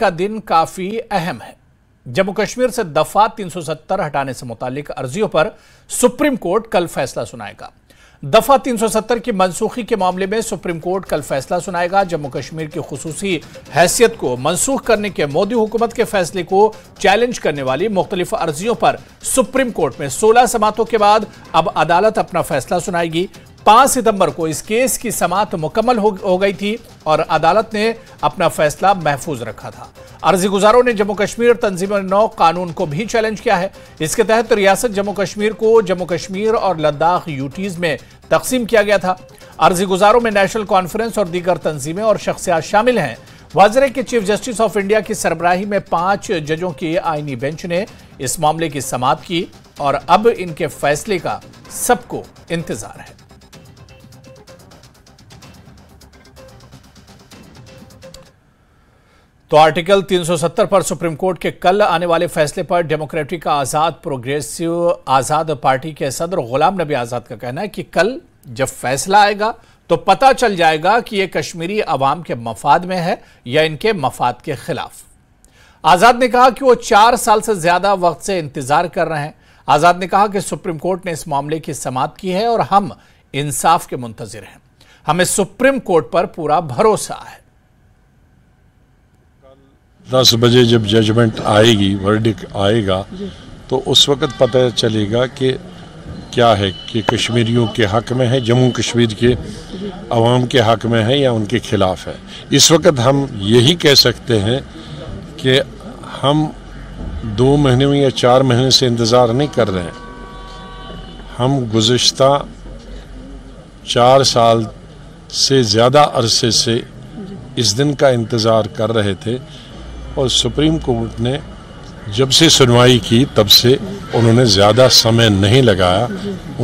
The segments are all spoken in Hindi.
का दिन काफी अहम है। जम्मू कश्मीर से दफा 370 हटाने से मुतालिक अर्जियों पर सुप्रीम कोर्ट कल फैसला सुनाएगा। दफा 370 की मनसूखी के मामले में सुप्रीम कोर्ट कल फैसला सुनाएगा। जम्मू कश्मीर की खुसूसी हैसियत को मनसूख करने के मोदी हुकूमत के फैसले को चैलेंज करने वाली मुख्तलिफ अर्जियों पर सुप्रीम कोर्ट में 16 समातों के बाद अब अदालत अपना फैसला सुनाएगी। 5 सितंबर को इस केस की समात मुकम्मल हो गई थी और अदालत ने अपना फैसला महफूज रखा था। अर्जी गुजारों ने जम्मू कश्मीर तंजीम-ए-नौ कानून को भी चैलेंज किया है। इसके तहत रियासत जम्मू कश्मीर को जम्मू कश्मीर और लद्दाख यूटीज में तकसीम किया गया था। अर्जी गुजारों में नेशनल कॉन्फ्रेंस और दीगर तंजीमें और शख्सियात शामिल हैं। वज़ीर के चीफ जस्टिस ऑफ इंडिया की सरबराही में 5 जजों की आईनी बेंच ने इस मामले की समात की और अब इनके फैसले का सबको इंतजार है। तो आर्टिकल 370 पर सुप्रीम कोर्ट के कल आने वाले फैसले पर democratic Azad progressive Azad party के सदर गुलाम नबी आज़ाद का कहना है कि कल जब फैसला आएगा तो पता चल जाएगा कि ये कश्मीरी आवाम के मफाद में है या इनके मफाद के खिलाफ। आज़ाद ने कहा कि वो 4 साल से ज़्यादा वक्त से इंतज़ार कर रहे हैं। आज़ाद ने कहा कि सुप्रीम कोर्ट ने इस मामले की समात की है और हम इंसाफ के मुंतज़िर हैं। हमें सुप्रीम कोर्ट पर पूरा भरोसा है। 10 बजे जब जजमेंट आएगी, वर्डिक्ट आएगा, तो उस वक़्त पता चलेगा कि क्या है, कि कश्मीरियों के हक़ में है, जम्मू कश्मीर के अवाम के हक़ में है या उनके ख़िलाफ़ है। इस वक्त हम यही कह सकते हैं कि हम 2 महीने में या 4 महीने से इंतज़ार नहीं कर रहे हैं। हम गुज़िश्ता 4 साल से ज़्यादा अरसे से इस दिन का इंतज़ार कर रहे थे और सुप्रीम कोर्ट ने जब से सुनवाई की तब से उन्होंने ज़्यादा समय नहीं लगाया।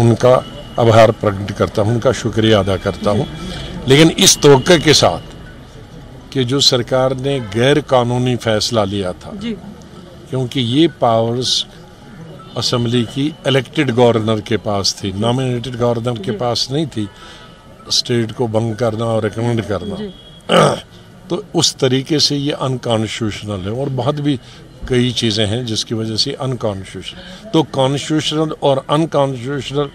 उनका आभार प्रकट करता हूँ, उनका शुक्रिया अदा करता हूँ, लेकिन इस तवक्को के साथ कि जो सरकार ने गैर कानूनी फैसला लिया था, क्योंकि ये पावर्स असम्बली की इलेक्टेड गवर्नर के पास थी, नॉमिनेटेड गवर्नर के पास नहीं थी, स्टेट को बंद करना और रिकमेंड करना, तो उस तरीके से ये अनकॉन्स्टिट्यूशनल है और बहुत भी कई चीज़ें हैं जिसकी वजह से अनकॉन्स्टिट्यूशनल। तो कॉन्स्टिट्यूशनल और अनकॉन्स्टिट्यूशनल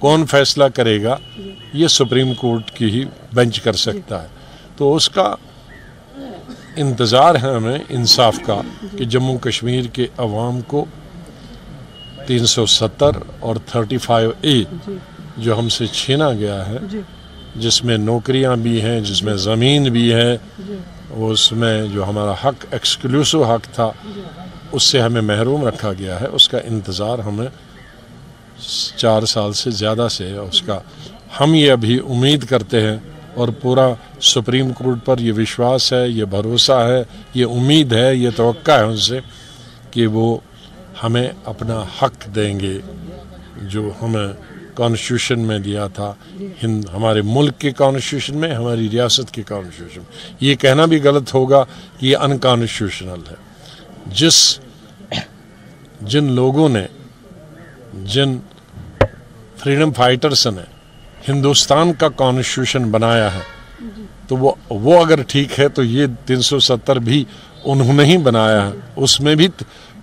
कौन फैसला करेगा, ये सुप्रीम कोर्ट की ही बेंच कर सकता है। तो उसका इंतज़ार है हमें इंसाफ का, कि जम्मू कश्मीर के अवाम को 370 और 35A जो हमसे छीना गया है, जिसमें नौकरियां भी हैं, जिसमें ज़मीन भी है, उसमें जो हमारा हक एक्सक्लूसिव हक था उससे हमें महरूम रखा गया है, उसका इंतज़ार हमें 4 साल से ज़्यादा से है। उसका हम ये अभी उम्मीद करते हैं और पूरा सुप्रीम कोर्ट पर ये विश्वास है, ये भरोसा है, ये उम्मीद है, ये तवक्का है उनसे कि वो हमें अपना हक देंगे जो हमें कॉन्स्टिट्यूशन में दिया था, हमारे मुल्क के कॉन्स्टिट्यूशन में, हमारी रियासत के कॉन्स्टिट्यूशन में। ये कहना भी गलत होगा कि ये अनकॉन्स्टिट्यूशनल है। जिन लोगों ने, जिन फ्रीडम फाइटर्स ने हिंदुस्तान का कॉन्स्टिट्यूशन बनाया है, तो वो अगर ठीक है तो ये 370 भी उन्होंने ही बनाया है। उसमें भी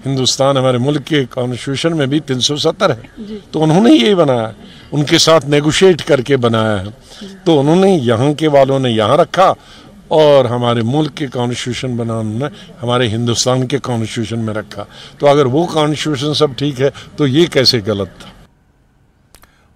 हिंदुस्तान, हमारे मुल्क के कॉन्स्टिट्यूशन में भी 370 है, तो उन्होंने यही बनाया, उनके साथ नेगोशिएट करके बनाया है। तो उन्होंने यहाँ के वालों ने यहाँ रखा और हमारे मुल्क के कॉन्स्टिट्यूशन बनाने हमारे हिंदुस्तान के कॉन्स्टिट्यूशन में रखा। तो अगर वो कॉन्स्टिट्यूशन सब ठीक है तो ये कैसे गलत था।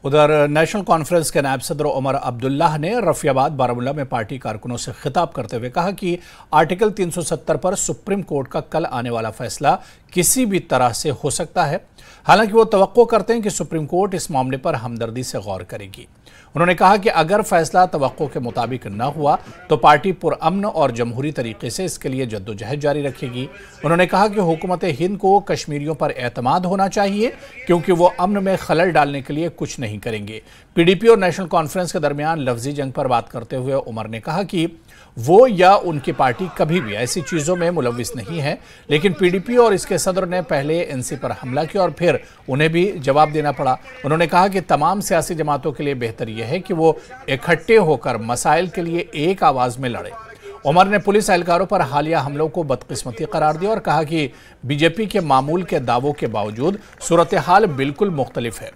उधर नेशनल कॉन्फ्रेंस के नायब सदर उमर अब्दुल्ला ने रफियाबाद बारामुल्ला में पार्टी कारकुनों से खिताब करते हुए कहा कि आर्टिकल 370 पर सुप्रीम कोर्ट का कल आने वाला फैसला किसी भी तरह से हो सकता है। हालांकि वो तवक्को करते हैं कि सुप्रीम कोर्ट इस मामले पर हमदर्दी से गौर करेगी। उन्होंने कहा कि अगर फैसला तवक्को के मुताबिक न हुआ तो पार्टी पुरअमन और जमहूरी तरीके से इसके लिए जद्दोजहद जारी रखेगी। उन्होंने कहा कि हुकूमत हिंद को कश्मीरियों पर एतमाद होना चाहिए क्योंकि वो अमन में खलल डालने के लिए कुछ नहीं करेंगे। पीडीपी और नेशनल कॉन्फ्रेंस के दरमियान लफ्जी जंग पर बात करते हुए उमर ने कहा कि वो या उनकी पार्टी कभी भी ऐसी चीज़ों में मुलविस नहीं है, लेकिन पीडीपी और इसके सदर ने पहले एनसी पर हमला किया और फिर उन्हें भी जवाब देना पड़ा। उन्होंने कहा कि तमाम सियासी जमातों के लिए बेहतर यह है कि वो इकट्ठे होकर मसाइल के लिए एक आवाज़ में लड़े। उमर ने पुलिस एहलकारों पर हालिया हमलों को बदकिस्मती करार दिया और कहा कि बीजेपी के मामूल के दावों के बावजूद सूरत हाल बिल्कुल मुख्तलिफ है।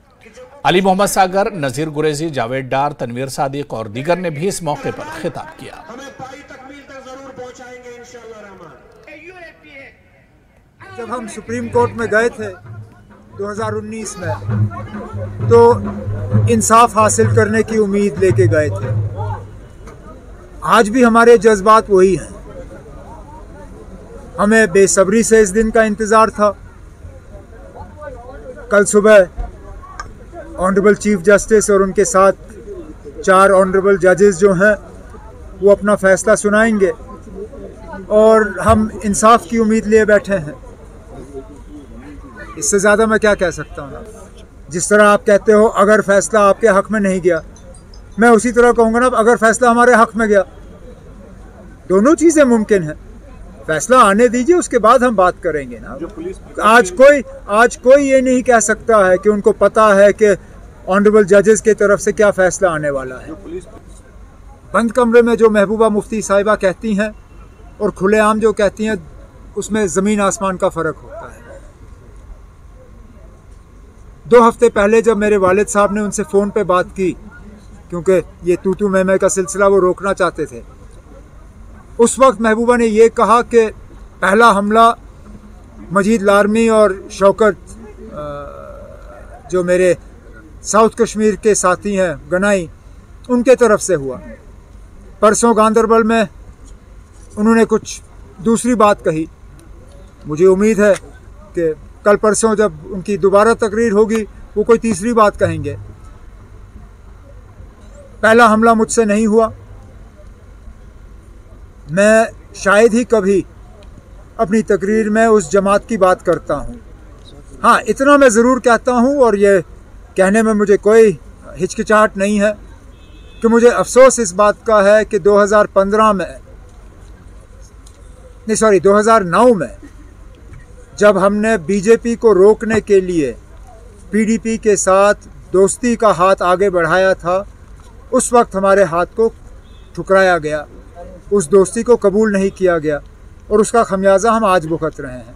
अली मोहम्मद सागर, नज़ीर गुरेजी, जावेद डार, तनवीर सादिक और दीगर ने भी इस मौके पर खिताब किया। जब हम सुप्रीम कोर्ट में गए थे 2019 में तो इंसाफ हासिल करने की उम्मीद लेके गए थे। आज भी हमारे जज्बात वही हैं। हमें बेसब्री से इस दिन का इंतज़ार था। कल सुबह ऑनरेबल चीफ जस्टिस और उनके साथ चार ऑनरेबल जजेस जो हैं वो अपना फैसला सुनाएंगे और हम इंसाफ की उम्मीद लिए बैठे हैं। इससे ज़्यादा मैं क्या कह सकता हूँ। जिस तरह आप कहते हो अगर फैसला आपके हक़ में नहीं गया, मैं उसी तरह कहूँगा ना अगर फैसला हमारे हक़ में गया। दोनों चीज़ें मुमकिन हैं। फैसला आने दीजिए, उसके बाद हम बात करेंगे ना। आज कोई ये नहीं कह सकता है कि उनको पता है कि ऑनरेबल जजेस की तरफ से क्या फैसला आने वाला है। बंद कमरे में जो महबूबा मुफ्ती साहिबा कहती हैं और खुलेआम जो कहती हैं उसमें ज़मीन आसमान का फ़र्क होता है। 2 हफ्ते पहले जब मेरे वालिद साहब ने उनसे फ़ोन पे बात की, क्योंकि ये तू मैं का सिलसिला वो रोकना चाहते थे, उस वक्त महबूबा ने ये कहा कि पहला हमला मजीद लार्मी और शौकत जो मेरे साउथ कश्मीर के साथी हैं गनाई, उनके तरफ से हुआ। परसों गांधरबल में उन्होंने कुछ दूसरी बात कही। मुझे उम्मीद है कि कल परसों जब उनकी दोबारा तकरीर होगी वो कोई तीसरी बात कहेंगे। पहला हमला मुझसे नहीं हुआ। मैं शायद ही कभी अपनी तकरीर में उस जमात की बात करता हूँ। हाँ, इतना मैं ज़रूर कहता हूँ और ये कहने में मुझे कोई हिचकिचाहट नहीं है कि मुझे अफसोस इस बात का है कि 2009 में जब हमने बीजेपी को रोकने के लिए पीडीपी के साथ दोस्ती का हाथ आगे बढ़ाया था, उस वक्त हमारे हाथ को ठुकराया गया, उस दोस्ती को कबूल नहीं किया गया और उसका खमियाजा हम आज भुगत रहे हैं।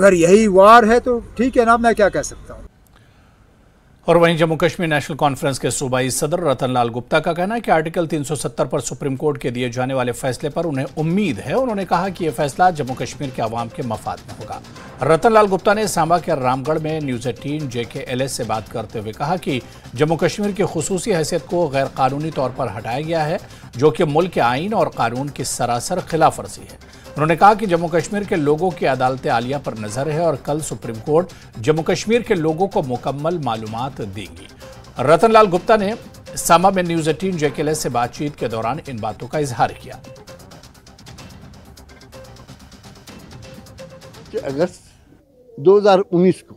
अगर यही वार है तो ठीक है ना, मैं क्या कह सकता हूँ। और वहीं जम्मू कश्मीर नेशनल कॉन्फ्रेंस के सूबाई सदर रतन लाल गुप्ता का कहना है कि आर्टिकल 370 पर सुप्रीम कोर्ट के दिए जाने वाले फैसले पर उन्हें उम्मीद है। उन्होंने कहा कि यह फैसला जम्मू कश्मीर के आवाम के मफाद में होगा। रतन लाल गुप्ता ने सांबा के रामगढ़ में न्यूज़ 18 JKLS से बात करते हुए कहा कि जम्मू कश्मीर की खुसूसी हैसियत को गैर कानूनी तौर पर हटाया गया है, जो कि मुल्क के आईन और कानून की सरासर खिलाफ वर्जी है। उन्होंने कहा कि जम्मू कश्मीर के लोगों की अदालत आलिया पर नजर है और कल सुप्रीम कोर्ट जम्मू कश्मीर के लोगों को मुकम्मल मालूमात देगी। रतन लाल गुप्ता ने सांबा में न्यूज़ 18 JKLS से बातचीत के दौरान इन बातों का इजहार किया कि अगस्त 2019 को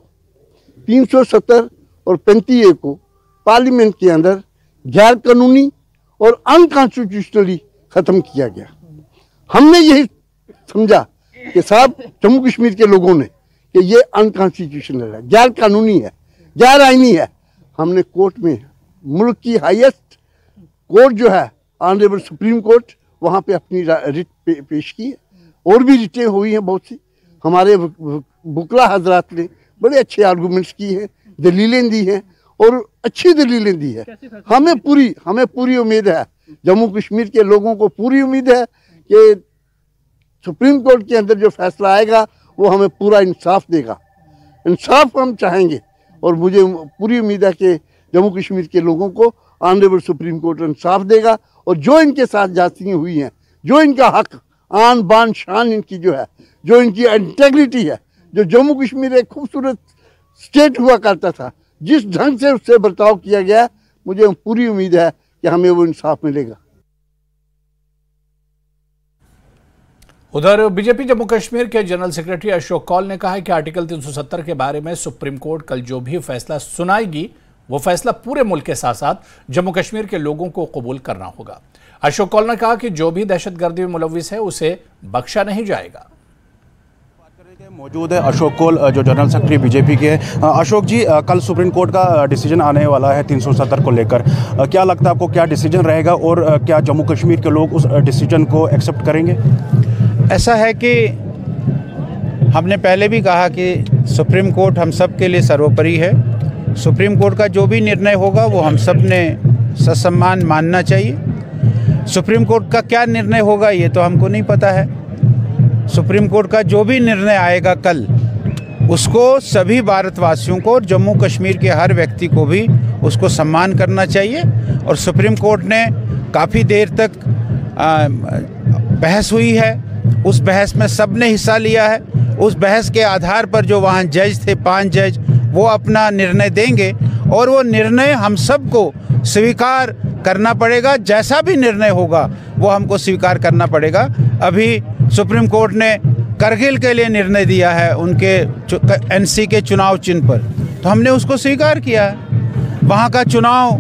370 और 35A को पार्लियामेंट के अंदर गैर कानूनी और अनकॉन्स्टिट्यूशनली खत्म किया गया। हमने यही समझा कि साहब जम्मू कश्मीर के लोगों ने कि ये अनकॉन्स्टिट्यूशनल है, गैर कानूनी है, गैर आइनी है। हमने कोर्ट में मुल्क की हाईएस्ट कोर्ट जो है ऑनरेबल सुप्रीम कोर्ट, वहाँ पे अपनी रिट पेश की है और भी रिटें हुई हैं बहुत सी। हमारे बुकला हजरात ने बड़े अच्छे आर्गूमेंट्स किए हैं, दलीलें दी हैं और अच्छी दलीलें दी है। हमें पूरी उम्मीद है, जम्मू कश्मीर के लोगों को पूरी उम्मीद है कि सुप्रीम कोर्ट के अंदर जो फैसला आएगा वो हमें पूरा इंसाफ देगा। इंसाफ हम चाहेंगे और मुझे पूरी उम्मीद है कि जम्मू कश्मीर के लोगों को ऑनरेबल सुप्रीम कोर्ट इंसाफ देगा और जो इनके साथ जातियाँ हुई हैं, जो इनका हक आन बान शान इनकी जो है, जो इनकी इंटेग्रिटी है, जो जम्मू कश्मीर एक खूबसूरत स्टेट हुआ करता था, जिस ढंग से उससे बर्ताव किया गया, मुझे पूरी उम्मीद है कि हमें वो इंसाफ मिलेगा। उधर बीजेपी जम्मू कश्मीर के जनरल सेक्रेटरी अशोक कौल ने कहा है कि आर्टिकल 370 के बारे में सुप्रीम कोर्ट कल जो भी फैसला सुनाएगी वो फैसला पूरे मुल्क के साथ साथ जम्मू कश्मीर के लोगों को कबूल करना होगा। अशोक कौल ने कहा कि जो भी दहशतगर्दी में मुलविस है उसे बख्शा नहीं जाएगा। मौजूद है अशोक कौल जो जनरल सेक्रेटरी बीजेपी के हैं। अशोक जी, कल सुप्रीम कोर्ट का डिसीजन आने वाला है 370 को लेकर, क्या लगता है आपको क्या डिसीजन रहेगा और क्या जम्मू कश्मीर के लोग उस डिसीजन को एक्सेप्ट करेंगे? ऐसा है कि हमने पहले भी कहा कि सुप्रीम कोर्ट हम सब के लिए सर्वोपरि है। सुप्रीम कोर्ट का जो भी निर्णय होगा वो हम सब ने ससम्मान मानना चाहिए। सुप्रीम कोर्ट का क्या निर्णय होगा ये तो हमको नहीं पता है। सुप्रीम कोर्ट का जो भी निर्णय आएगा कल, उसको सभी भारतवासियों को और जम्मू कश्मीर के हर व्यक्ति को भी उसको सम्मान करना चाहिए। और सुप्रीम कोर्ट ने काफ़ी देर तक बहस हुई है, उस बहस में सबने हिस्सा लिया है। उस बहस के आधार पर जो वहाँ जज थे, 5 जज, वो अपना निर्णय देंगे और वो निर्णय हम सबको स्वीकार करना पड़ेगा। जैसा भी निर्णय होगा वो हमको स्वीकार करना पड़ेगा। अभी सुप्रीम कोर्ट ने करगिल के लिए निर्णय दिया है, उनके एनसी के चुनाव चिन्ह पर, तो हमने उसको स्वीकार किया है। वहाँ का चुनाव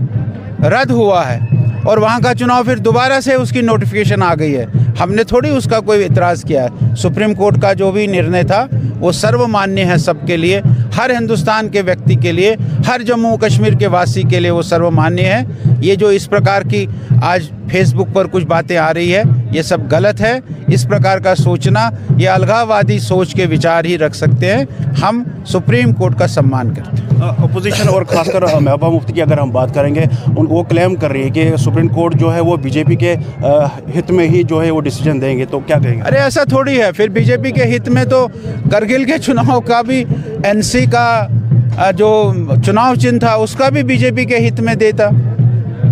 रद्द हुआ है और वहाँ का चुनाव फिर दोबारा से उसकी नोटिफिकेशन आ गई है, हमने थोड़ी उसका कोई इतराज़ किया है। सुप्रीम कोर्ट का जो भी निर्णय था वो सर्वमान्य है सबके लिए, हर हिंदुस्तान के व्यक्ति के लिए, हर जम्मू कश्मीर के वासी के लिए वो सर्वमान्य है। ये जो इस प्रकार की आज फेसबुक पर कुछ बातें आ रही है ये सब गलत है। इस प्रकार का सोचना, ये अलगाववादी सोच के विचार ही रख सकते हैं। हम सुप्रीम कोर्ट का सम्मान करते हैं। अपोजिशन और ख़ासकर महबूबा मुफ्ती की अगर हम बात करेंगे, वो क्लेम कर रही है कि सुप्रीम कोर्ट जो है वो बीजेपी के हित में ही जो है वो डिसीजन देंगे, तो क्या कहेंगे? अरे ऐसा थोड़ी है, फिर बीजेपी के हित में तो करगिल के चुनाव का भी, एनसी का जो चुनाव चिन्ह था उसका भी बीजेपी के हित में देता,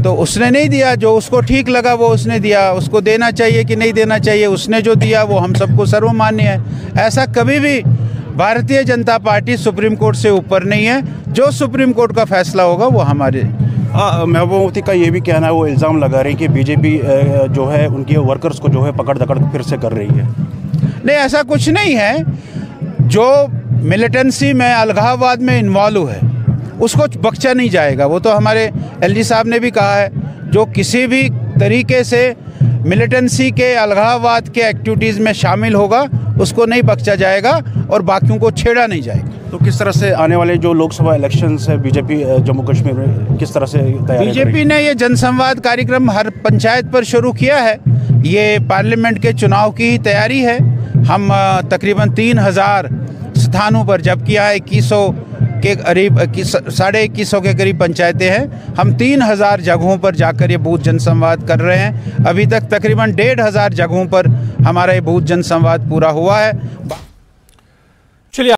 तो उसने नहीं दिया। जो उसको ठीक लगा वो उसने दिया, उसको देना चाहिए कि नहीं देना चाहिए, उसने जो दिया वो हम सबको सर्वमान्य है। ऐसा कभी भी Bharatiya Janata party supreme court से ऊपर नहीं है। जो सुप्रीम कोर्ट का फैसला होगा वो हमारे। महबूबा मुफ्ती का ये भी कहना है, वो इल्ज़ाम लगा रही है कि बीजेपी जो है उनके वर्कर्स को जो है पकड़ दकड़ फिर से कर रही है। नहीं, ऐसा कुछ नहीं है। जो मिलिटेंसी में, अलगाववाद में इन्वॉल्व है उसको बख्शा नहीं जाएगा। वो तो हमारे एलजी साहब ने भी कहा है, जो किसी भी तरीके से मिलिटेंसी के, अलगाववाद के एक्टिविटीज़ में शामिल होगा उसको नहीं बख्शा जाएगा और बाकियों को छेड़ा नहीं जाएगा। तो किस तरह से आने वाले जो लोकसभा इलेक्शन है, बीजेपी जम्मू कश्मीर में किस तरह से तैयारी? बीजेपी ने ये जनसंवाद कार्यक्रम हर पंचायत पर शुरू किया है। ये पार्लियामेंट के चुनाव की ही तैयारी है। हम तकरीबन 3,000 स्थानों पर, जबकि यहाँ 2100 के करीब, 1,250 के करीब पंचायतें हैं, हम 3,000 जगहों पर जाकर ये बूथ जनसंवाद कर रहे हैं। अभी तक तकरीबन 1,500 जगहों पर हमारा ये बूथ जनसंवाद पूरा हुआ है। चलिए।